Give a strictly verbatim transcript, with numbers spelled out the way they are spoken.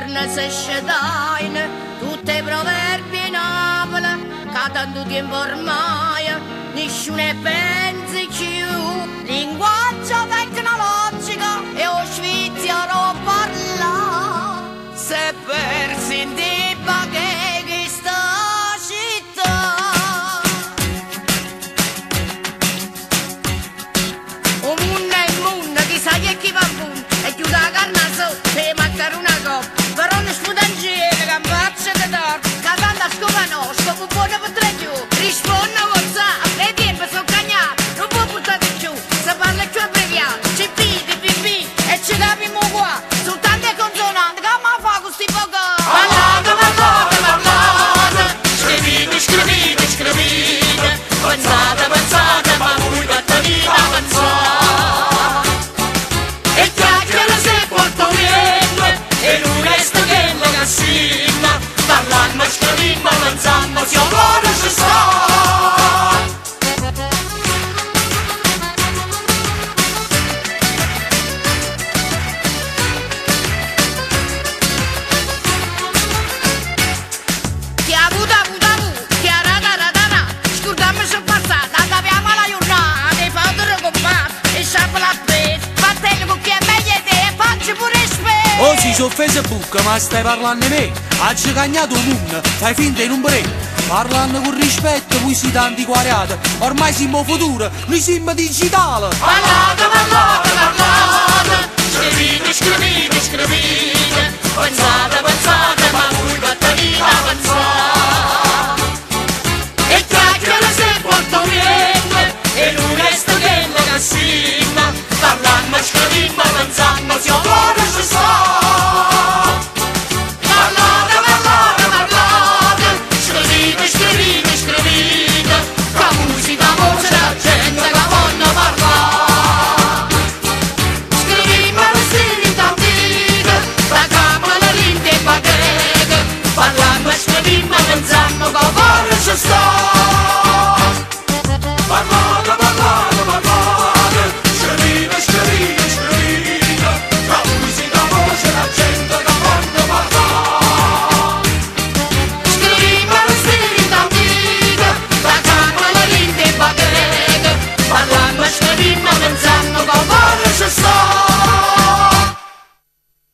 corna se scedaine, tutte i proverbi in Napoli, che tanto tempo ormai nessuno pensi più. Linguaggio tecnologico e o svizzero parla, se persi in tipa che questa città. Un mondo e un mondo di sai e chi va a punto, e chiuda la carna sotto e mancare una coppa. Però non sputangiere che ammazza di torto, che tanto scopa no, scopo buono per tre più. Risponde a WhatsApp, le tempo sono cagnate, non può buttare più, se parla più abbreviato. C'è P, D P P e ci capiamo qua, su tante consonanti che mi fa questi poco. Parlate, parlate, parlate, scrivete, scrivete, scrivete, pensate, pensate, ma voi batterite a pensare. Oggi su Facebook ma stai parlando di me, ha cagnato un mondo, fai finta in un bre. Parlando con rispetto, voi siete antiquariati, ormai siamo futuro, noi siamo digitali.